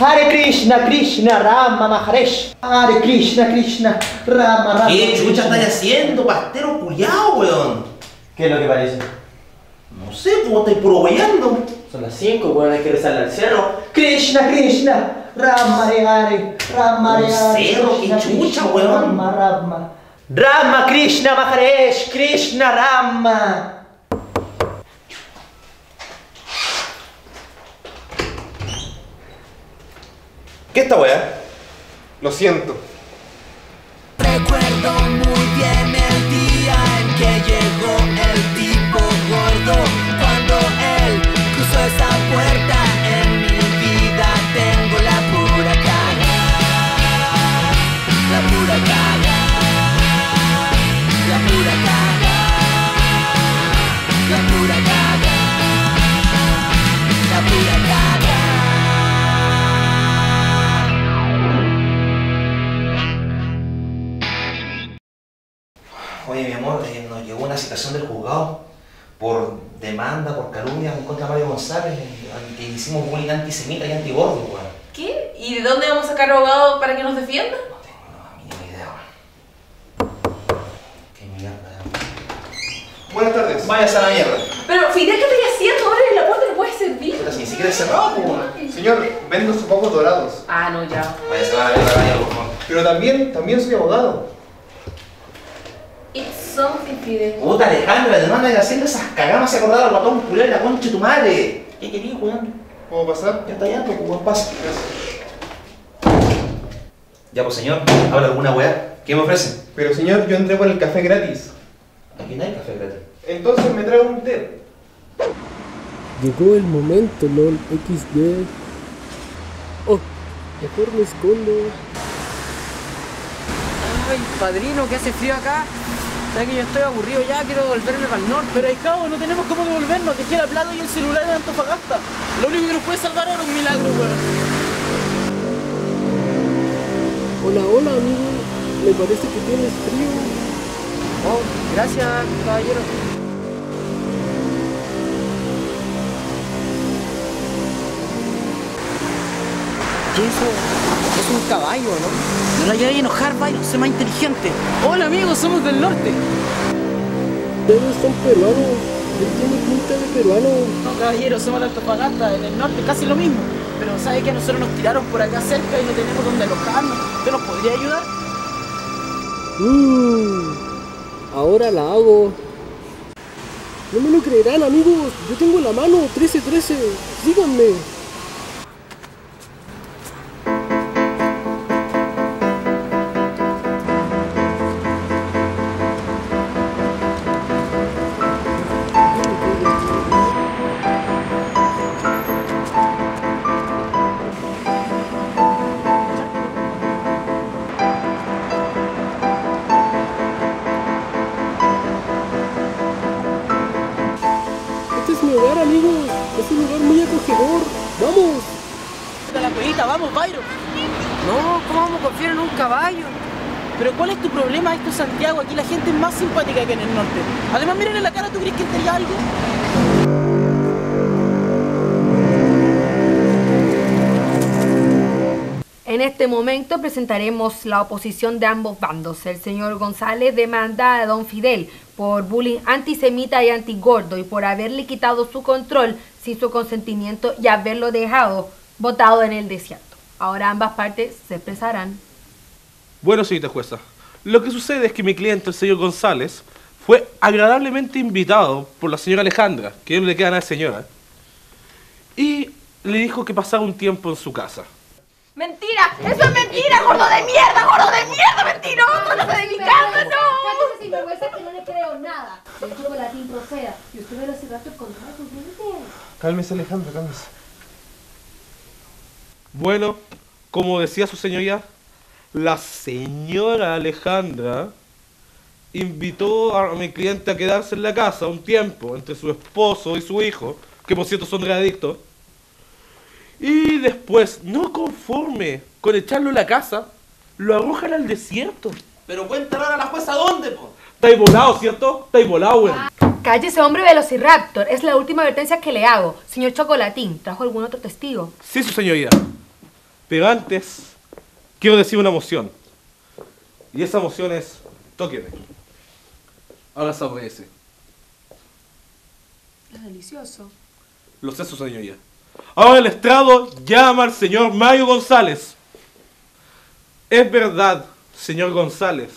Hare Krishna, Krishna, Rama, Maharesh. Hare Krishna, Krishna, Rama, Rama. ¿Qué chucha estáis haciendo, pastero culiao, weón? ¿Qué es lo que parece? No sé, ¿cómo estáis puro weyando? Son las 5, weón, hay que rezarle al cerro. Krishna, Krishna, Rama, Hare, Rama, Hare. Cerro, qué chucha, weón. Rama, Rama. Rama, Krishna, Maharesh, Krishna, Rama. ¿Qué esta weá? Lo siento. Recuerdo muy bien el día en que llegó el tipo gordo. Cuando él cruzó esa puerta, en mi vida tengo la pura cagada. La pura cagada. La pura cagada. La pura cagada. La pura cagada. Oye, mi amor, nos llegó una citación del juzgado por demanda, por calumnia contra Mario González, que hicimos bullying antisemita y antibordo, weón. ¿Qué? ¿Y de dónde vamos a sacar abogado para que nos defienda? No tengo la mínima idea, weón. Qué mierda. Buenas tardes. Váyase a la mierda. Pero, Fidel, ¿qué estás haciendo? Ahora en la puerta no puedes servir. Ni siquiera es cerrado, weón. Señor, vendo sus pocos dorados. Ah, no, ya. Váyase a la mierda, por favor. Pero también soy abogado. It's something, Fidel. Puta, Alejandra, te mandan haciendo esas cagamas a acordar al guatón culero de la concha de tu madre. ¿Qué querías, weón? ¿Puedo pasar? Ya está allá, pues, weón, pasa. Gracias. Ya, pues, señor, habla alguna weá. ¿Qué me ofrecen? Pero, señor, yo entré por el café gratis. Aquí no hay café gratis. Entonces me traigo un té. Llegó el momento, LOL XD. Oh, mejor me escondo. Ay, padrino, ¿qué hace frío acá? ¿Sabes que yo estoy aburrido ya? Quiero volverme para el norte. Pero, cabo, no tenemos cómo devolvernos. Dejé la plata y el celular en Antofagasta. Lo único que nos puede salvar ahora es un milagro, weón. Hola, hola, amigo. Me parece que tienes frío. Oh, gracias, caballero. ¿Qué es eso? Es un caballo, ¿no? No la llegué a enojar, Byron, sé más inteligente. Hola, amigos, somos del norte. Ustedes son peruanos. Él tiene pinta de peruano. No, caballero, somos de Antofagasta, en el norte, casi lo mismo. Pero ¿sabe que a nosotros nos tiraron por acá cerca y no tenemos dónde alojarnos? ¿Usted nos podría ayudar? Ahora la hago. No me lo creerán, amigos. Yo tengo la mano 1313. Síganme. Amigos, es un lugar muy acogedor. ¡Vamos! ¡A la colita! ¡Vamos, Byron! No, ¿cómo vamos a confiar en un caballo? Pero ¿cuál es tu problema? Esto es Santiago, aquí la gente es más simpática que en el norte. Además, mírenle la cara, ¿tú crees que entraría algo? En este momento presentaremos la oposición de ambos bandos. El señor González demanda a don Fidel por bullying antisemita y antigordo y por haberle quitado su control sin su consentimiento y haberlo dejado botado en el desierto. Ahora ambas partes se expresarán. Bueno, señorita jueza, lo que sucede es que mi cliente, el señor González, fue agradablemente invitado por la señora Alejandra, que no le queda nada de señora, y le dijo que pasara un tiempo en su casa. ¡Mentira! ¡Eso es mentira! ¡Gordo de mierda, mentiroso! ¡No se delicado, no! ¡Sin vergüenza que no le creo nada! El club latín proceda. Y usted me lo hace rato con toda su gente. Cálmese, Alejandro, cálmese. Bueno, como decía su señoría, la señora Alejandra invitó a mi cliente a quedarse en la casa un tiempo entre su esposo y su hijo, que por cierto son drogadictos. Y después, no conforme con echarlo a la casa, lo arrojan al desierto. Pero pueden enterrar a la jueza, ¿dónde, po? Estáis volado, ¿cierto? Estáis volado, güey. Cállese, hombre velociraptor. Es la última advertencia que le hago. Señor Chocolatín, ¿trajo algún otro testigo? Sí, su señoría. Pero antes, quiero decir una moción. Y esa moción es, tóqueme. Ahora se obedece. Es delicioso. Lo sé, su señoría. Ahora el estrado llama al señor Mario González. Es verdad, señor González,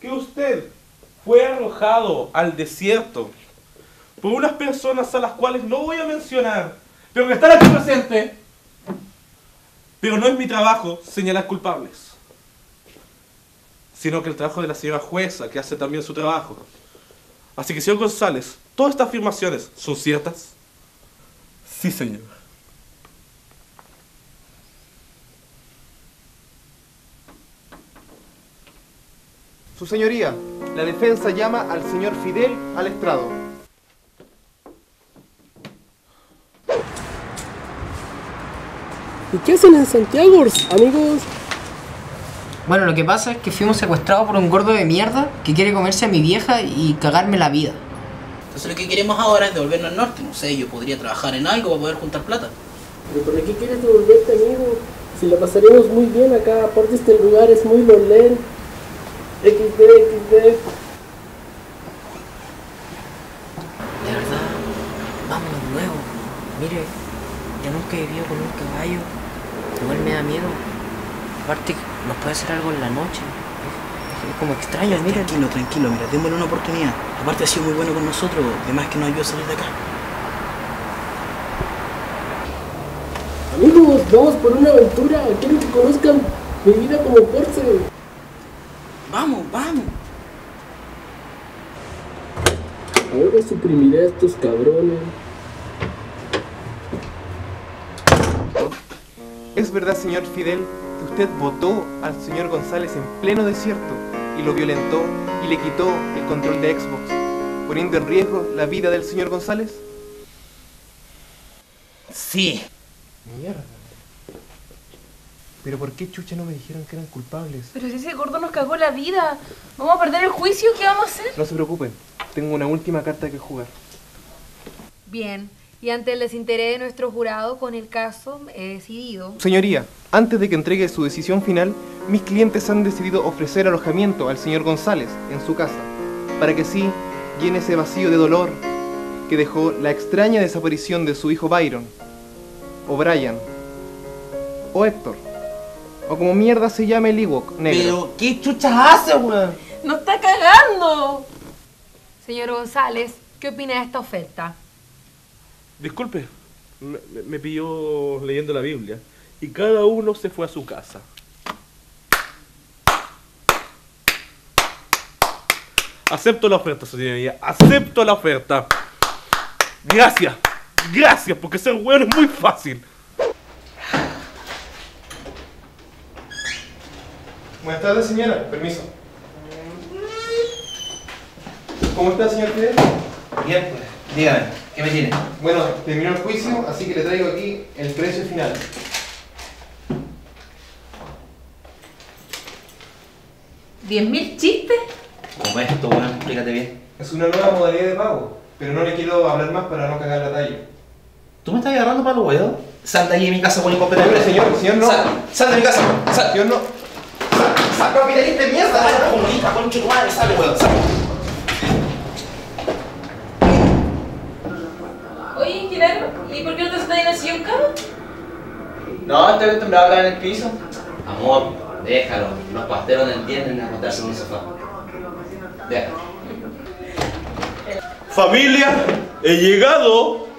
que usted fue arrojado al desierto por unas personas a las cuales no voy a mencionar, pero que están aquí presentes. Pero no es mi trabajo señalar culpables, sino que el trabajo de la señora jueza, que hace también su trabajo. Así que, señor González, ¿todas estas afirmaciones son ciertas? Sí, señor. Su señoría, la defensa llama al señor Fidel al estrado. ¿Y qué hacen en Santiago, amigos? Bueno, lo que pasa es que fuimos secuestrados por un gordo de mierda que quiere comerse a mi vieja y cagarme la vida. Entonces lo que queremos ahora es devolvernos al norte. No sé, yo podría trabajar en algo para poder juntar plata. ¿Pero por qué quieres devolverte, amigo? Si la pasaremos muy bien acá, aparte este lugar es muy lolero. XD, XD. De verdad, vamos de nuevo. Mire, yo nunca he vivido con un caballo. Igual me da miedo. Aparte, nos puede hacer algo en la noche. Es como extraño, mira. Tranquilo, tranquilo, mira, démosle una oportunidad. Aparte ha sido muy bueno con nosotros, además que nos ayudó a salir de acá. Amigos, vamos por una aventura. Quiero que conozcan mi vida como Porsche. ¡Vamos, vamos! Ahora suprimiré a estos cabrones. Es verdad, señor Fidel, que usted votó al señor González en pleno desierto y lo violentó y le quitó el control de Xbox, poniendo en riesgo la vida del señor González. Sí. Mierda. ¿Pero por qué chucha no me dijeron que eran culpables? Pero si ese gordo nos cagó la vida, ¿vamos a perder el juicio? ¿Qué vamos a hacer? No se preocupen, tengo una última carta que jugar. Bien, y ante el desinterés de nuestro jurado con el caso, he decidido... Señoría, antes de que entregue su decisión final, mis clientes han decidido ofrecer alojamiento al señor González en su casa, para que sí llene ese vacío de dolor que dejó la extraña desaparición de su hijo Byron, o Brian, o Héctor. O como mierda se llame el Ewok negro. Pero, ¿qué chuchas hace, weón? ¡No está cagando! Señor González, ¿qué opina de esta oferta? Disculpe, me pilló leyendo la Biblia. Y cada uno se fue a su casa. Acepto la oferta, señoría. Acepto la oferta. Gracias. Gracias, porque ser weón es muy fácil. Buenas tardes, señora. Permiso. ¿Cómo está, señor Fidel? Bien, pues. Dígame, ¿qué me tiene? Bueno, terminó el juicio, así que le traigo aquí el precio final. ¿10.000 chistes? ¿Cómo es esto, bueno? Explícate bien. Es una nueva modalidad de pago, pero no le quiero hablar más para no cagar la talla. ¿Tú me estás agarrando para los huevos? Sal de ahí de mi casa, buen incompetente. No, señor, señor, no. Sal de mi casa, sal. Señor, no. ¡Saca, capitalista de mierda! ¡Saca, comunista, concho, madre! ¡Sale, weón! ¡Saca! Oye, Gerardo, ¿y por qué no te estás en el sillón, cabrón? No, estoy acostumbrado a hablar en el piso. Amor, déjalo. Los pasteros no entienden acostarse en un sofá. Déjalo. Familia, he llegado.